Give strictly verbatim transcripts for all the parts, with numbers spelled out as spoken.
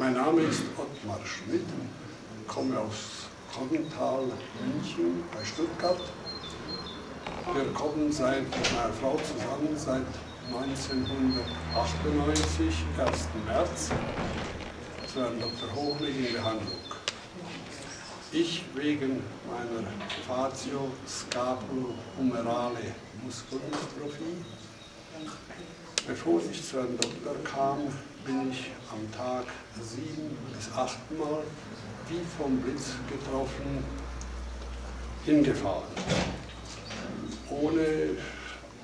Mein Name ist Ottmar Schmidt, komme aus Korntal, München bei Stuttgart. Wir kommen seit meiner Frau zusammen seit neunzehnhundertachtundneunzig, ersten März, zu einem Doktor Hochenegg in Behandlung. Ich wegen meiner Facio-Scapulo-Humerale Muskeldystrophie. Bevor ich zu einem Doktor kam, bin ich am Tag sieben bis achtmal wie vom Blitz getroffen hingefahren. Ohne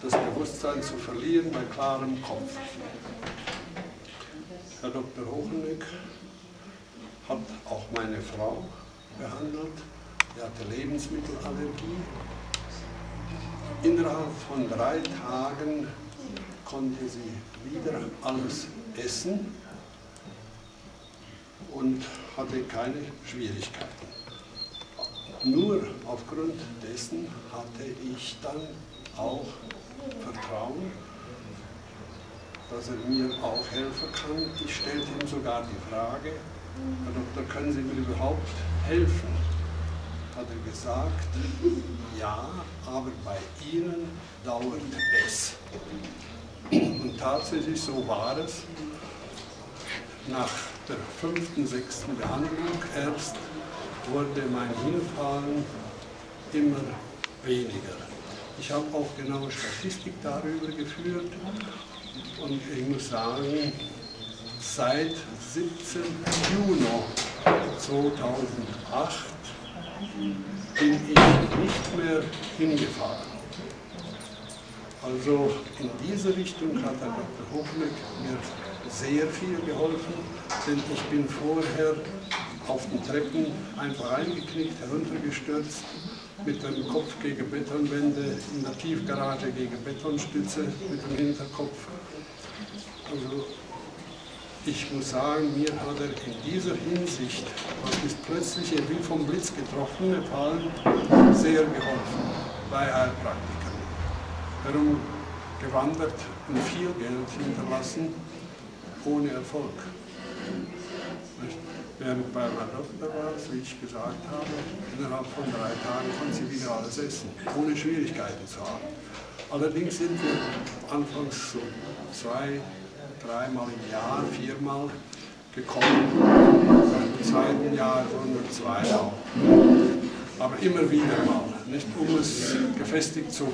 das Bewusstsein zu verlieren, bei klarem Kopf. Herr Doktor Hochenegg hat auch meine Frau behandelt. Sie hatte Lebensmittelallergie. Innerhalb von drei Tagen konnte sie wieder alles essen und hatte keine Schwierigkeiten. Nur aufgrund dessen hatte ich dann auch Vertrauen, dass er mir auch helfen kann. Ich stellte ihm sogar die Frage, Herr Doktor, können Sie mir überhaupt helfen? Hat er gesagt, ja, aber bei Ihnen dauert es. Und tatsächlich so war es. Nach der fünften, sechsten Behandlung erst wurde mein Hinfahren immer weniger. Ich habe auch genaue Statistik darüber geführt und ich muss sagen, seit siebzehnten Juni zweitausendacht bin ich nicht mehr hingefahren. Also in diese Richtung hat der Doktor Hochenegg mir sehr viel geholfen, denn ich bin vorher auf den Treppen einfach eingeknickt, heruntergestürzt, mit dem Kopf gegen Betonwände, in der Tiefgarage gegen Betonstütze, mit dem Hinterkopf. Also ich muss sagen, mir hat er in dieser Hinsicht, was ist plötzlich wie vom Blitz getroffen, gefallen, sehr geholfen bei Heilpraktikern. Darum gewandert und viel Geld hinterlassen, ohne Erfolg. Während bei meiner Tochter war, wie ich gesagt habe, innerhalb von drei Tagen konnte sie wieder alles essen, ohne Schwierigkeiten zu haben. Allerdings sind wir anfangs so zwei, dreimal im Jahr, viermal gekommen, im zweiten Jahr und zwei auch. Aber immer wieder mal, nicht um es gefestigt zu,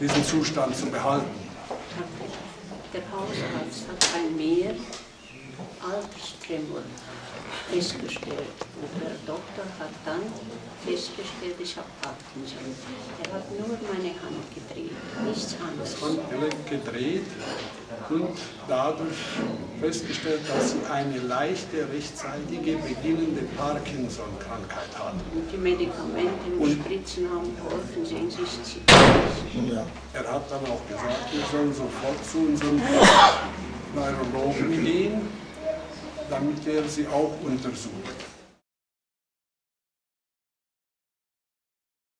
diesen Zustand zu behalten. Der Hausarzt hat bei mir Alterstremor festgestellt und der Doktor hat dann festgestellt, ich habe Parkinson. Er hat nur meine Hand gedreht, nichts anderes. Handgelenk gedreht und dadurch festgestellt, dass sie eine leichte, rechtzeitige, beginnende Parkinson-Krankheit hat. Und die Medikamente und Spritzen haben geholfen, sehen Sie, sie sind nicht. Ja. Er hat dann auch gesagt, wir sollen sofort zu unserem Neurologen gehen, damit er sie auch untersucht.